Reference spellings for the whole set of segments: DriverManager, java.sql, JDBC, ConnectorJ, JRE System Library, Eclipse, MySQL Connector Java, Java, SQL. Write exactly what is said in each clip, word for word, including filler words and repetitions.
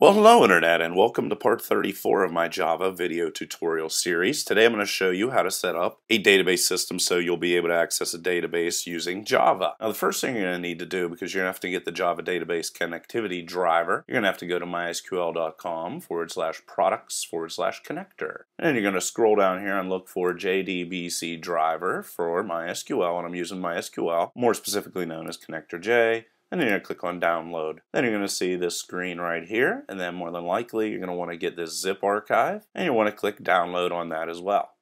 Well, hello Internet, and welcome to part thirty-four of my Java video tutorial series. Today I'm going to show you how to set up a database system so you'll be able to access a database using Java. Now the first thing you're going to need to do, because you're going to have to get the Java database connectivity driver, you're going to have to go to mysql.com forward slash products forward slash connector. And you're going to scroll down here and look for J D B C driver for MySQL, and I'm using MySQL, more specifically known as ConnectorJ. And then you're going to click on download. Then you're going to see this screen right here, and then more than likely you're going to want to get this zip archive, and you want to click download on that as well.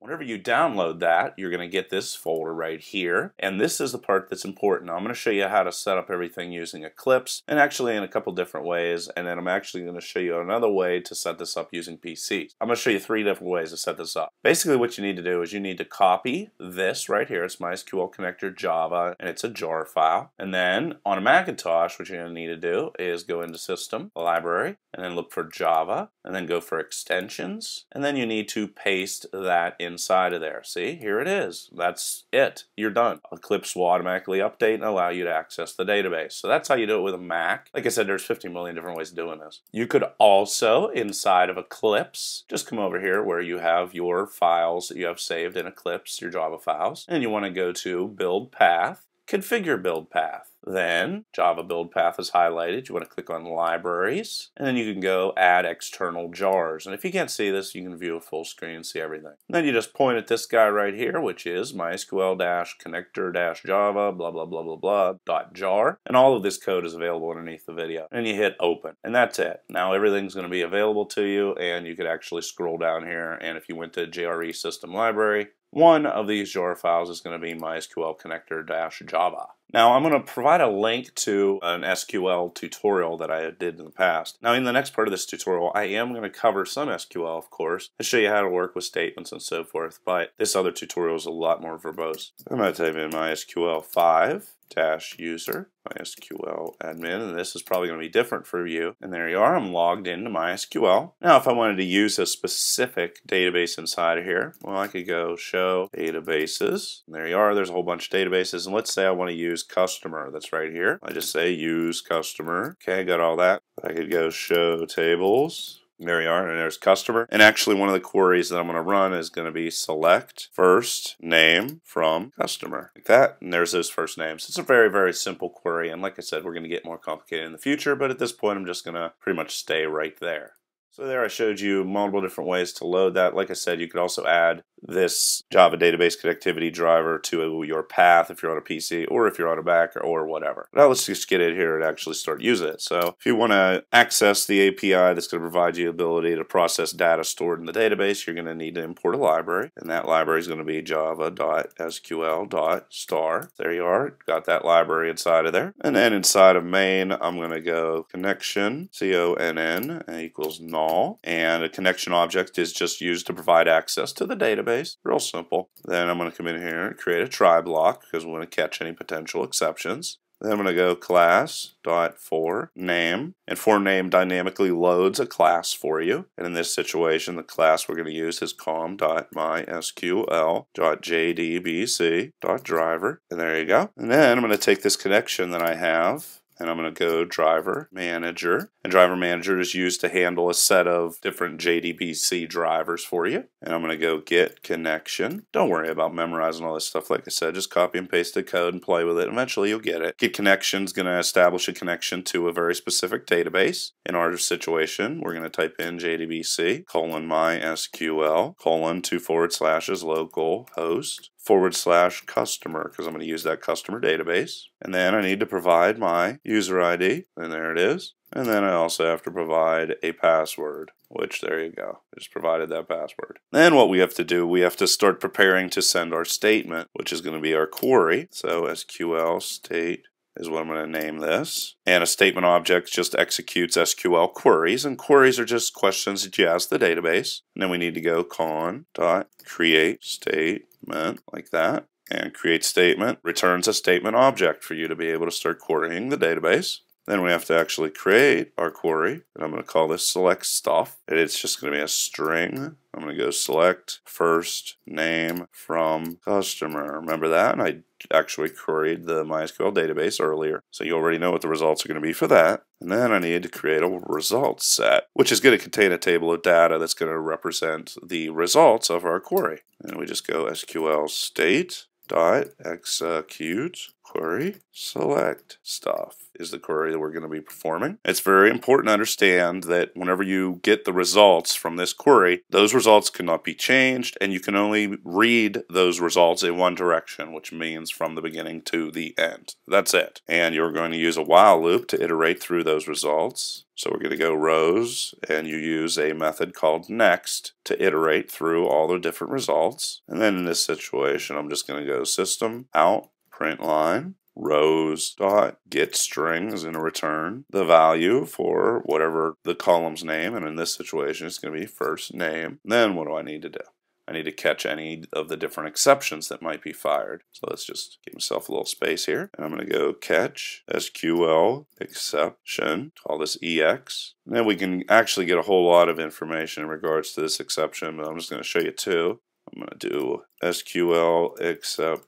Whenever you download that, you're going to get this folder right here, and this is the part that's important. Now, I'm going to show you how to set up everything using Eclipse, and actually in a couple different ways, and then I'm actually going to show you another way to set this up using P Cs. I'm going to show you three different ways to set this up. Basically, what you need to do is you need to copy this right here. It's MySQL Connector Java, and it's a jar file. And then on a Macintosh, what you're going to need to do is go into System Library, and then look for Java, and then go for Extensions, and then you need to paste that in. Inside of there. See, here it is. That's it. You're done. Eclipse will automatically update and allow you to access the database. So that's how you do it with a Mac. Like I said, there's fifty million different ways of doing this. You could also, inside of Eclipse, just come over here where you have your files that you have saved in Eclipse, your Java files, and you want to go to Build Path, Configure Build Path. Then Java build path is highlighted. You want to click on libraries, and then you can go add external jars. And if you can't see this, you can view a full screen and see everything. And then you just point at this guy right here, which is mysql-connector-java blah blah blah blah blah dot jar, and all of this code is available underneath the video. And you hit open, and that's it. Now everything's going to be available to you, and you could actually scroll down here. And if you went to J R E System Library, one of these jar files is going to be MySQL Connector-Java. Now I'm going to provide a link to an S Q L tutorial that I did in the past. Now in the next part of this tutorial, I am going to cover some S Q L, of course, and show you how to work with statements and so forth, but this other tutorial is a lot more verbose. I'm going to type in MySQL five dash user MySQL admin, and this is probably going to be different for you. And there you are. I'm logged into MySQL. Now if I wanted to use a specific database inside of here, well, I could go show databases. And there you are. There's a whole bunch of databases, and let's say I want to use customer. That's right here. I just say use customer. Okay, got all that. I could go show tables. There you are, and there's customer. And actually one of the queries that I'm going to run is going to be select first name from customer. Like that, and there's those first names. It's a very, very simple query, and like I said, we're going to get more complicated in the future, but at this point I'm just going to pretty much stay right there. So there I showed you multiple different ways to load that. Like I said, you could also add this Java database connectivity driver to your path if you're on a P C, or if you're on a Mac, or, or whatever. Now let's just get in here and actually start using it. So if you want to access the A P I that's going to provide you the ability to process data stored in the database, you're going to need to import a library. And that library is going to be java.sql.star. There you are. Got that library inside of there. And then inside of main, I'm going to go connection, C O N N equals null. And a connection object is just used to provide access to the database. Real simple. Then I'm going to come in here and create a try block because we want to catch any potential exceptions. Then I'm going to go class dot for name, and for name dynamically loads a class for you. And in this situation, the class we're going to use is com dot mysql dot j d b c dot driver. And there you go. And then I'm going to take this connection that I have, and I'm going to go driver manager. And driver manager is used to handle a set of different J D B C drivers for you. And I'm going to go get connection. Don't worry about memorizing all this stuff. Like I said, just copy and paste the code and play with it. Eventually you'll get it. Get connection is going to establish a connection to a very specific database. In our situation, we're going to type in J D B C colon MySQL colon two forward slashes localhost forward slash customer, because I'm going to use that customer database. And then I need to provide my user I D, and there it is. And then I also have to provide a password, which there you go. I just provided that password. Then what we have to do, we have to start preparing to send our statement, which is going to be our query. So S Q L state is what I'm going to name this. And a statement object just executes S Q L queries, and queries are just questions that you ask the database. And then we need to go con.create statement, like that. And create statement returns a statement object for you to be able to start querying the database. Then we have to actually create our query, and I'm going to call this select stuff, and it's just going to be a string. I'm going to go select first name from customer. Remember that? And I actually queried the MySQL database earlier, so you already know what the results are going to be for that. And then I need to create a results set, which is going to contain a table of data that's going to represent the results of our query. And we just go S Q L state dot execute query select stuff is the query that we're going to be performing. It's very important to understand that whenever you get the results from this query, those results cannot be changed, and you can only read those results in one direction, which means from the beginning to the end. That's it. And you're going to use a while loop to iterate through those results. So we're going to go rows, and you use a method called next to iterate through all the different results. And then in this situation, I'm just going to go system out print line rows dot get string is going to return the value for whatever the column's name, and in this situation it's going to be first name. Then what do I need to do? I need to catch any of the different exceptions that might be fired. So let's just give myself a little space here, and I'm going to go catch S Q L exception, call this E X. And then we can actually get a whole lot of information in regards to this exception, but I'm just going to show you two. I'm going to do S Q L exception,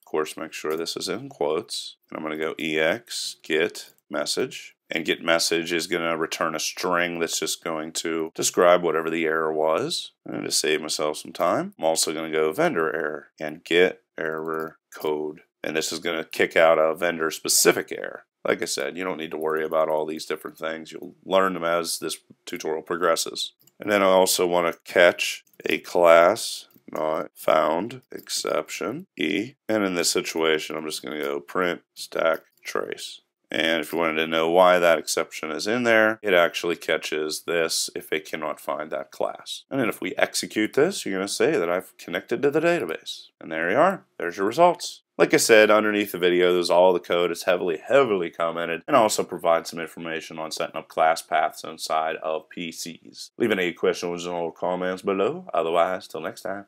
of course make sure this is in quotes, and I'm going to go E X get message, and get message is going to return a string that's just going to describe whatever the error was. And to save myself some time, I'm also going to go vendor error and get error code, and this is going to kick out a vendor specific error. Like I said, you don't need to worry about all these different things, you'll learn them as this tutorial progresses. And then I also want to catch a class not found exception E, and in this situation I'm just going to go print stack trace. And if you wanted to know why that exception is in there, it actually catches this if it cannot find that class. And then if we execute this, you're going to say that I've connected to the database, and there you are, there's your results. Like I said, underneath the video, there's all the code. It's heavily, heavily commented, and I also provide some information on setting up class paths inside of P Cs. Leave any questions or comments below. Otherwise, till next time.